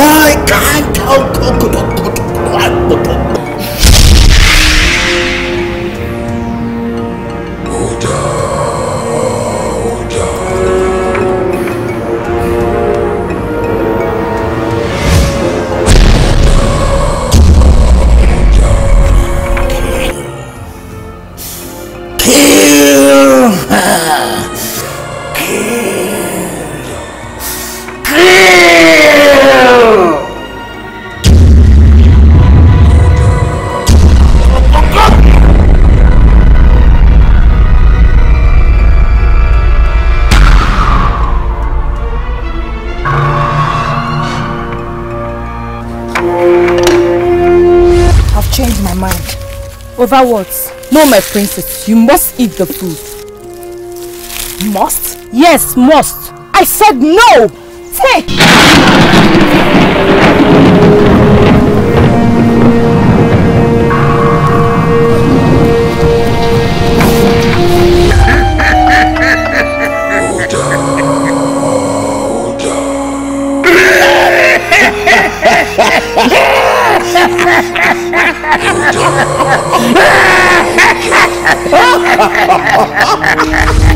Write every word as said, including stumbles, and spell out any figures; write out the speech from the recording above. I can't help. Over what? No, my princess, you must eat the food. Must? Yes, must. I said no! Take! Ha ha ha ha!